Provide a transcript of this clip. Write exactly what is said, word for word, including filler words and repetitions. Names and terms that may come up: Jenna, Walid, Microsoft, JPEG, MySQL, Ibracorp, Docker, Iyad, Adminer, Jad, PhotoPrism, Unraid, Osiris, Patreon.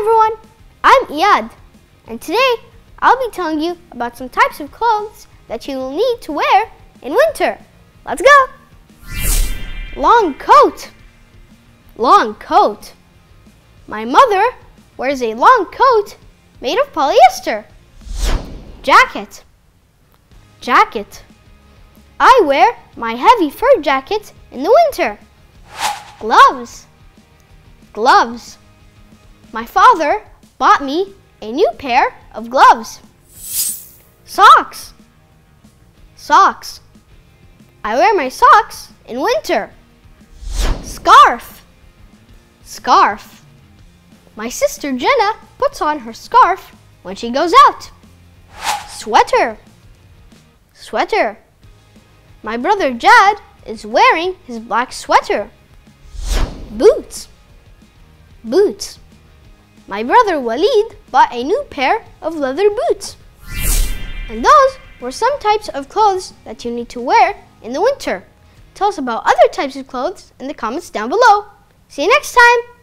everyone, I'm Iyad, and today I'll be telling you about some types of clothes that you will need to wear in winter. Let's go! Long coat. Long coat. My mother wears a long coat made of polyester. Jacket. Jacket. I wear my heavy fur jacket in the winter. Gloves. Gloves. My father bought me a new pair of gloves. Socks. Socks. I wear my socks in winter. Scarf. Scarf. My sister Jenna puts on her scarf when she goes out. Sweater. Sweater. My brother Jad is wearing his black sweater. Boots. Boots. My brother Walid bought a new pair of leather boots. And those were some types of clothes that you need to wear in the winter. Tell us about other types of clothes in the comments down below. See you next time!